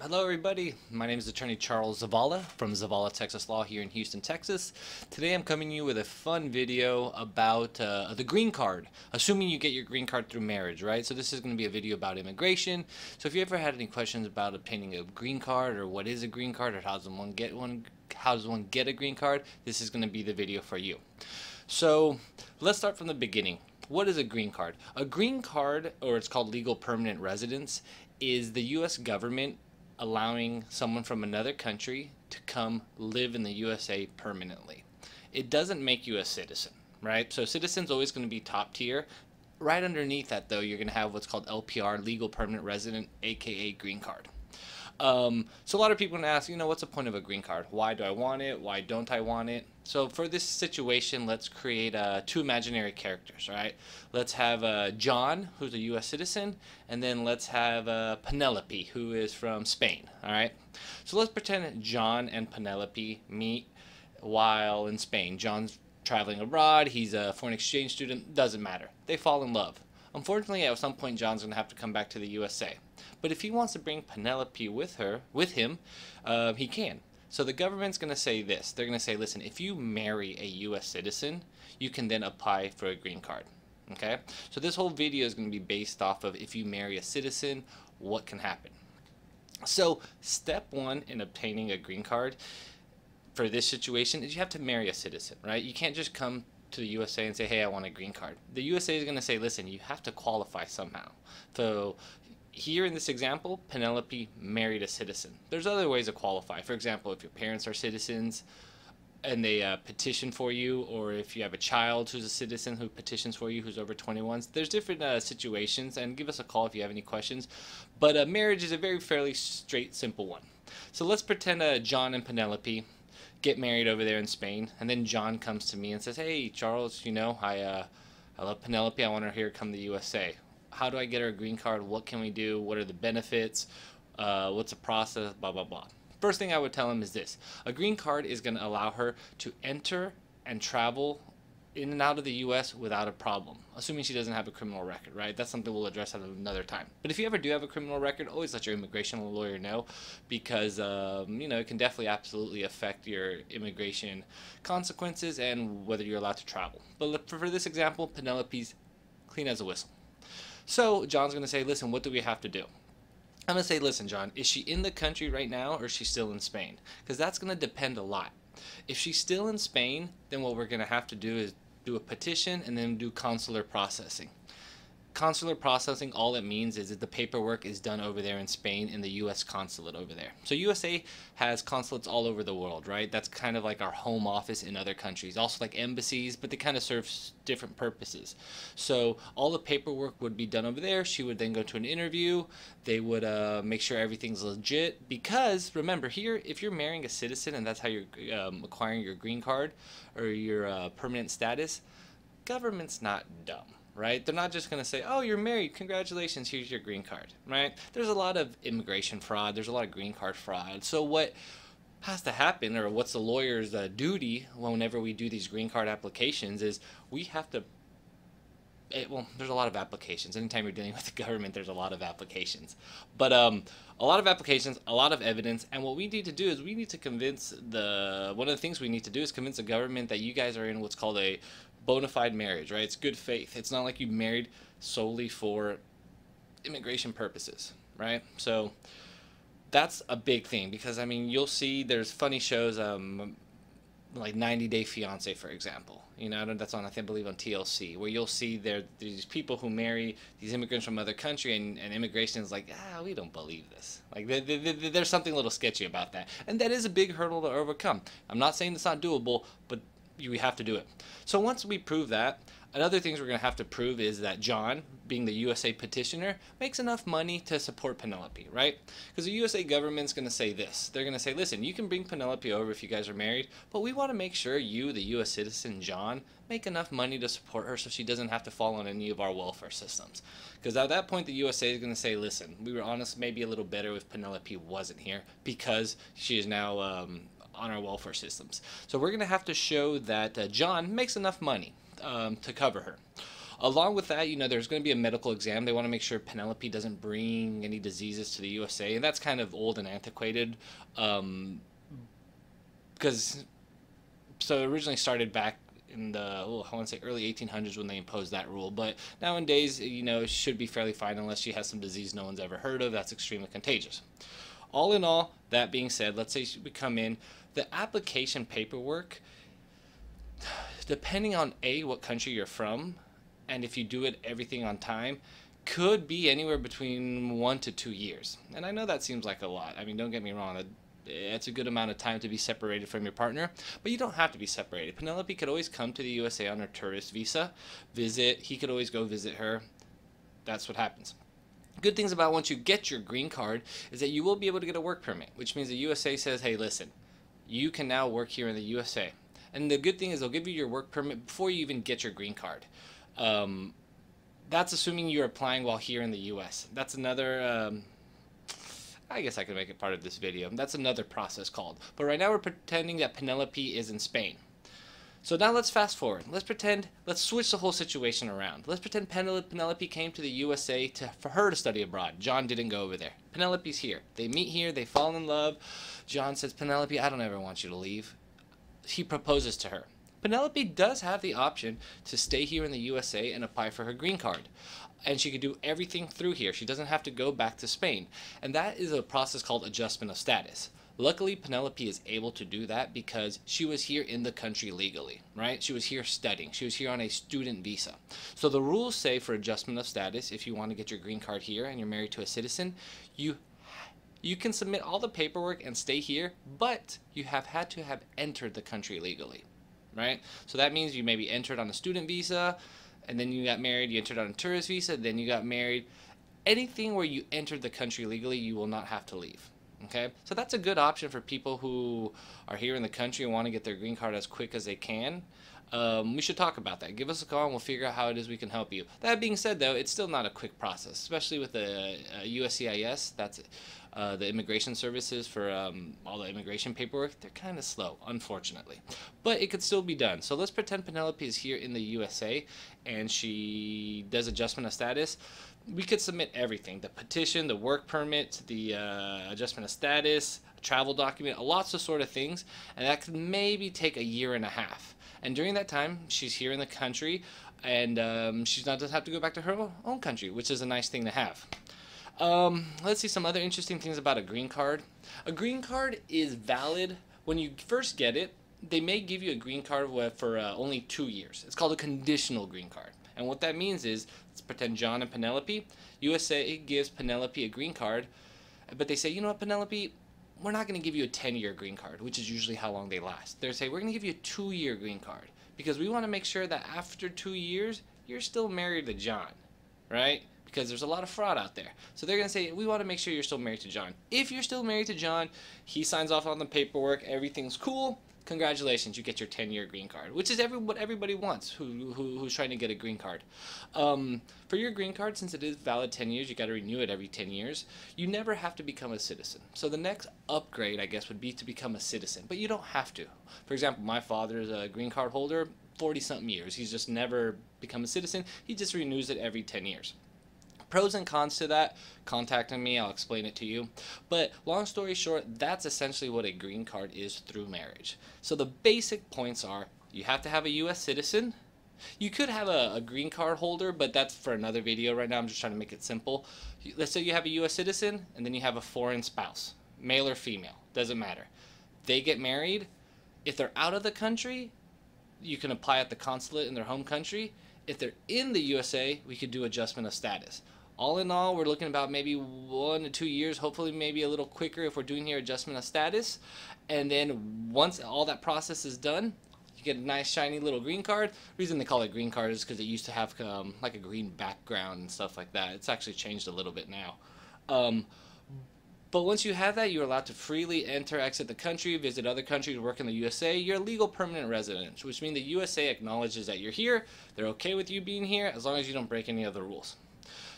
Hello everybody, my name is attorney Charles Zavala from Zavala Texas Law here in Houston, Texas. Today I'm coming to you with a fun video about the green card, assuming you get your green card through marriage, right? So this is going to be a video about immigration. So if you ever had any questions about obtaining a green card or what is a green card or how does one get a green card, this is going to be the video for you. So let's start from the beginning. What is a green card? A green card, or it's called legal permanent residence, is the U.S. government allowing someone from another country to come live in the USA permanently. It doesn't make you a citizen, right? So citizen's always going to be top tier. Right underneath that, though, you're going to have what's called LPR, legal permanent resident, aka green card. So a lot of people are going to ask, you know, what's the point of a green card? Why do I want it? Why don't I want it? So for this situation, let's create two imaginary characters, right? Let's have John, who's a U.S. citizen, and then let's have Penelope, who is from Spain, all right? So let's pretend John and Penelope meet while in Spain. John's traveling abroad. He's a foreign exchange student. Doesn't matter. They fall in love. Unfortunately, at some point, John's going to have to come back to the USA. But if he wants to bring Penelope with him, he can. So the government's going to say this. They're going to say, listen, if you marry a U.S. citizen, you can then apply for a green card. Okay? So this whole video is going to be based off of if you marry a citizen, what can happen. So step one in obtaining a green card for this situation is you have to marry a citizen, right? You can't just come to the USA and say, hey, I want a green card. The USA is going to say, listen, you have to qualify somehow. So here in this example, Penelope married a citizen. There's other ways to qualify. For example, if your parents are citizens and they petition for you, or if you have a child who's a citizen who petitions for you who's over 21, there's different situations, and give us a call if you have any questions. But marriage is a very fairly straight, simple one. So let's pretend John and Penelope get married over there in Spain, and then John comes to me and says, hey, Charles, you know, I love Penelope. I want her here to come to the USA. How do I get her a green card? What can we do? What are the benefits? What's the process? Blah, blah, blah. First thing I would tell him is this. A green card is going to allow her to enter and travel in and out of the U.S. without a problem, assuming she doesn't have a criminal record, right? That's something we'll address at another time. But if you ever do have a criminal record, always let your immigration lawyer know, because you know, it can definitely absolutely affect your immigration consequences and whether you're allowed to travel. But for this example, Penelope's clean as a whistle. So John's going to say, listen, what do we have to do? I'm going to say, listen, John, is she in the country right now, or is she still in Spain? Because that's going to depend a lot. If she's still in Spain, then what we're going to have to do is do a petition and then do consular processing. Consular processing, all it means is that the paperwork is done over there in Spain in the U.S. consulate over there. So USA has consulates all over the world, right? That's kind of like our home office in other countries, also like embassies, but they kind of serve different purposes. So all the paperwork would be done over there. She would then go to an interview. They would make sure everything's legit, because remember here, if you're marrying a citizen and that's how you're acquiring your green card or your permanent status, government's not dumb. Right? They're not just going to say, oh, you're married, congratulations, here's your green card, right? There's a lot of immigration fraud. There's a lot of green card fraud. So what has to happen, or what's the lawyer's duty whenever we do these green card applications, is we have to, well, there's a lot of applications. Anytime you're dealing with the government, there's a lot of applications. But a lot of applications, a lot of evidence, and what we need to do is we need to convince the, one of the things we need to do is convince the government that you guys are in what's called a bona fide marriage, right? It's good faith. It's not like you married solely for immigration purposes, right? So that's a big thing, because I mean, you'll see there's funny shows like 90 Day Fiance, for example. You know, that's on, I believe, on TLC, where you'll see these people who marry these immigrants from other country, and immigration is like, ah, we don't believe this. Like, there's something a little sketchy about that, and that is a big hurdle to overcome. I'm not saying it's not doable, but we have to do it. So once we prove that, another thing we're going to have to prove is that John, being the USA petitioner, makes enough money to support Penelope, right? Because the USA government's going to say this. They're going to say, listen, you can bring Penelope over if you guys are married, but we want to make sure you, the US citizen John, make enough money to support her so she doesn't have to fall on any of our welfare systems. Because at that point, the USA is going to say, listen, we were honest, maybe a little better if Penelope wasn't here, because she is now on our welfare systems. So we're going to have to show that John makes enough money to cover her. Along with that, you know, there's going to be a medical exam. They want to make sure Penelope doesn't bring any diseases to the USA, and that's kind of old and antiquated, because so it originally started back in the I want to say early 1800s when they imposed that rule. But nowadays, you know, it should be fairly fine unless she has some disease no one's ever heard of that's extremely contagious. All in all, that being said, let's say we come in, the application paperwork, depending on A, what country you're from, and if you do it everything on time, could be anywhere between 1 to 2 years. And I know that seems like a lot. I mean, don't get me wrong, it's a good amount of time to be separated from your partner, but you don't have to be separated. Penelope could always come to the USA on her tourist visa, visit, he could always go visit her. That's what happens. Good things about once you get your green card is that you will be able to get a work permit, which means the USA says, hey, listen, you can now work here in the USA. And the good thing is they'll give you your work permit before you even get your green card. That's assuming you're applying while here in the US. That's another, I guess I could make it part of this video. That's another process called. But right now we're pretending that Penelope is in Spain. So now let's fast forward. Let's switch the whole situation around. Let's pretend Penelope came to the USA for her to study abroad. John didn't go over there. Penelope's here. They meet here. They fall in love. John says, Penelope, I don't ever want you to leave. He proposes to her. Penelope does have the option to stay here in the USA and apply for her green card. And she could do everything through here. She doesn't have to go back to Spain. And that is a process called adjustment of status. Luckily, Penelope is able to do that because she was here in the country legally, right? She was here studying. She was here on a student visa. So the rules say for adjustment of status, if you want to get your green card here and you're married to a citizen, you can submit all the paperwork and stay here, but you have had to have entered the country legally, right? So that means you maybe entered on a student visa, and then you got married, you entered on a tourist visa, then you got married. Anything where you entered the country legally, you will not have to leave. Okay, so that's a good option for people who are here in the country and want to get their green card as quick as they can. We should talk about that. Give us a call and we'll figure out how it is we can help you. That being said, though, it's still not a quick process, especially with the USCIS. That's the immigration services for all the immigration paperwork. They're kind of slow, unfortunately, but it could still be done. So let's pretend Penelope is here in the USA and she does adjustment of status. We could submit everything, the petition, the work permit, the adjustment of status, a travel document, lots of sort of things, and that could maybe take a year and a half. And during that time, she's here in the country, and she doesn't have to go back to her own country, which is a nice thing to have. Let's see some other interesting things about a green card. A green card is valid when you first get it. They may give you a green card for only 2 years. It's called a conditional green card. And what that means is, let's pretend John and Penelope, USA gives Penelope a green card, but they say, you know what, Penelope, we're not going to give you a 10-year green card, which is usually how long they last. They say, we're going to give you a 2-year green card because we want to make sure that after 2 years, you're still married to John, right? Because there's a lot of fraud out there. So they're going to say, we want to make sure you're still married to John. If you're still married to John, he signs off on the paperwork, everything's cool. Congratulations, you get your 10-year green card, which is what everybody wants who's trying to get a green card. For your green card, since it is valid 10 years, you got to renew it every 10 years, you never have to become a citizen. So the next upgrade, I guess, would be to become a citizen, but you don't have to. For example, my father is a green card holder, 40-something years. He's just never become a citizen. He just renews it every 10 years. Pros and cons to that, contacting me, I'll explain it to you. But long story short, that's essentially what a green card is through marriage. So the basic points are, you have to have a US citizen. You could have a green card holder, but that's for another video. Right now I'm just trying to make it simple. Let's say you have a US citizen and then you have a foreign spouse, male or female, doesn't matter. They get married. If they're out of the country, you can apply at the consulate in their home country. If they're in the USA, we could do adjustment of status. All in all, we're looking about maybe 1 to 2 years, hopefully maybe a little quicker if we're doing your adjustment of status. And then once all that process is done, you get a nice shiny little green card. The reason they call it green card is because it used to have like a green background and stuff like that. It's actually changed a little bit now. But once you have that, you're allowed to freely enter, exit the country, visit other countries, work in the USA. You're a legal permanent resident, which means the USA acknowledges that you're here. They're okay with you being here as long as you don't break any other rules.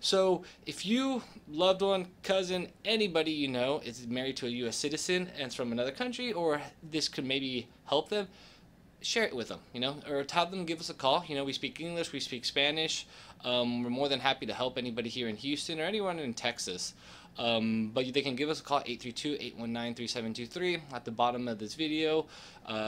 So if you, loved one, cousin, anybody you know is married to a US citizen and it's from another country, or this could maybe help them, share it with them, you know, or have them give us a call. You know, we speak English, we speak Spanish. We're more than happy to help anybody here in Houston or anyone in Texas. But they can give us a call, 832-819-3723. At the bottom of this video,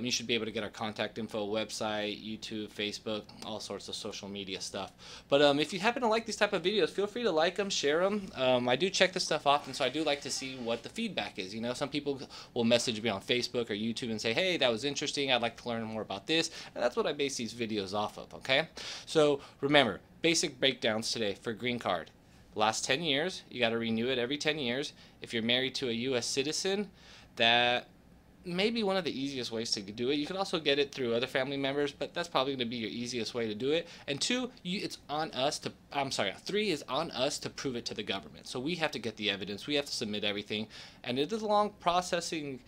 you should be able to get our contact info, website, YouTube, Facebook, all sorts of social media stuff. But if you happen to like these type of videos, feel free to like them, share them. I do check this stuff often, so I do like to see what the feedback is. You know, some people will message me on Facebook or YouTube and say, hey, that was interesting, I'd like to learn more about this. And that's what I base these videos off of, okay? So remember, basic breakdowns today for green card. Last 10 years, you got to renew it every 10 years. If you're married to a U.S. citizen, that may be one of the easiest ways to do it. You can also get it through other family members, but that's probably going to be your easiest way to do it. And three, is on us to prove it to the government. So we have to get the evidence. We have to submit everything. And it is a long processing,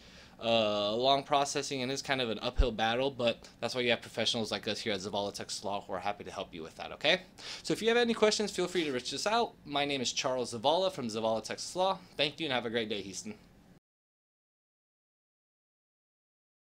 and it's kind of an uphill battle, but that's why you have professionals like us here at Zavala Texas Law who are happy to help you with that, okay? So if you have any questions, feel free to reach us out. My name is Charles Zavala from Zavala Texas Law. Thank you and have a great day, Houston.